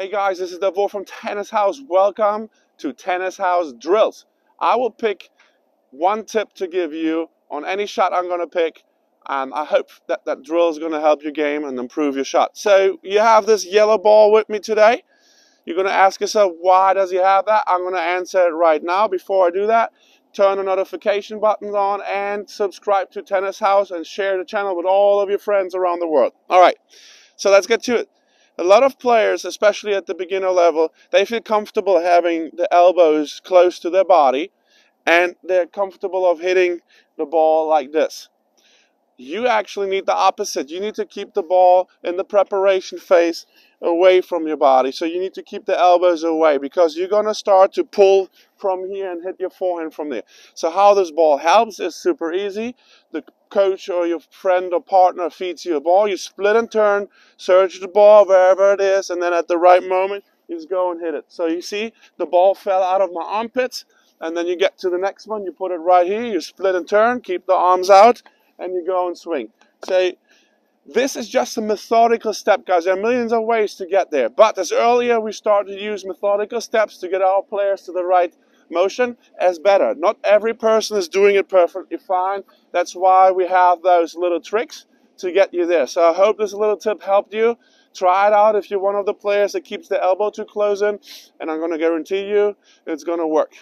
Hey guys, this is Davor from Tennis Haus. Welcome to Tennis Haus Drills. I will pick one tip to give you on any shot I'm going to pick. I hope that drill is going to help your game and improve your shot. So you have this yellow ball with me today. You're going to ask yourself, why does he have that? I'm going to answer it right now. Before I do that, turn the notification buttons on and subscribe to Tennis Haus and share the channel with all of your friends around the world. All right, so let's get to it. A lot of players, especially at the beginner level, they feel comfortable having the elbows close to their body, and they're comfortable of hitting the ball like this. You actually need the opposite. You need to keep the ball in the preparation phase away from your body. So you need to keep the elbows away, because you're going to start to pull from here and hit your forehand from there. So how this ball helps is super easy. The coach or your friend or partner feeds you a ball. You split and turn, search the ball wherever it is, and then at the right moment, you just go and hit it. So you see, the ball fell out of my armpits, and then you get to the next one. You put it right here. You split and turn, keep the arms out, and you go and swing. So this is just a methodical step, guys. There are millions of ways to get there. But as earlier we start to use methodical steps to get our players to the right motion, as better. Not every person is doing it perfectly fine. That's why we have those little tricks to get you there. So I hope this little tip helped you. Try it out if you're one of the players that keeps the elbow too close in, and I'm going to guarantee you it's going to work.